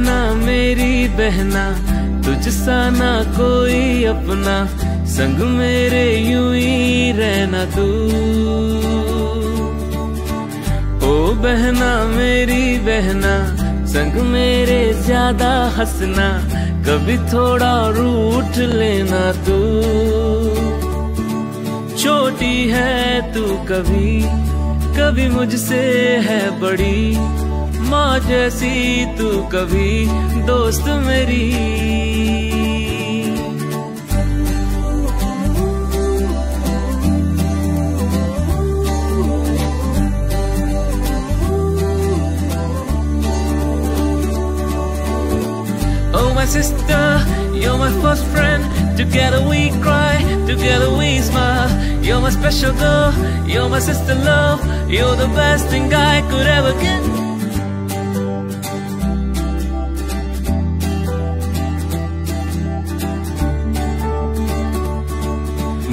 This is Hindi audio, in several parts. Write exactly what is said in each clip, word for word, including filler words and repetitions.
बहना मेरी बहना, तुझसा ना कोई अपना, संग मेरे यूं ही रहना तू। ओ बहना मेरी बहना, संग मेरे ज्यादा हंसना, कभी थोड़ा रूठ लेना तू। छोटी है तू कभी कभी मुझसे है बड़ी, माँ जैसी तू कभी दोस्त मेरी। Oh my sister, you're my first friend, together we cry, together we smile. You're my special girl, you're my sister love, you're the best thing I could ever get.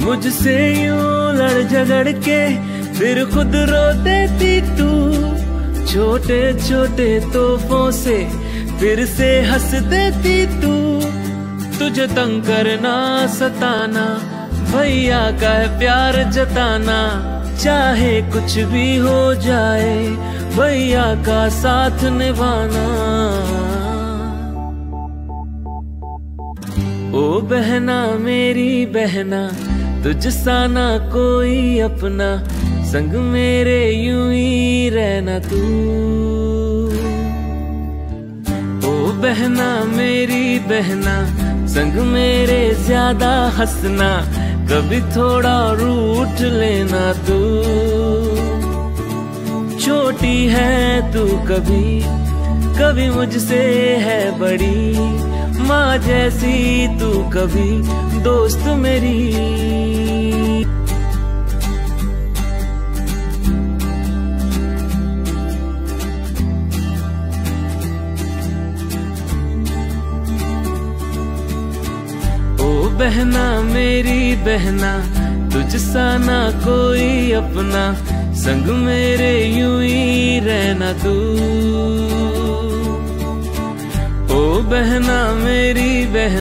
मुझसे यूं लड़ झगड़ के फिर खुद रो देती तू, छोटे छोटे तोहफों से फिर से हंस देती तू। तुझे तंग करना सताना, भैया का है प्यार जताना, चाहे कुछ भी हो जाए भैया का साथ निभाना। ओ बहना मेरी बहना, तुझसा ना कोई अपना, संग मेरे यूं ही रहना तू। ओ बहना मेरी बहना, संग मेरे ज्यादा हंसना, कभी थोड़ा रूठ लेना तू। छोटी है तू कभी कभी मुझसे है बड़ी, माँ जैसी तू कभी दोस्त मेरी। बहना मेरी बहना, तुझसा ना कोई अपना, संग मेरे यूं ही रहना तू। ओ बहना मेरी बहना।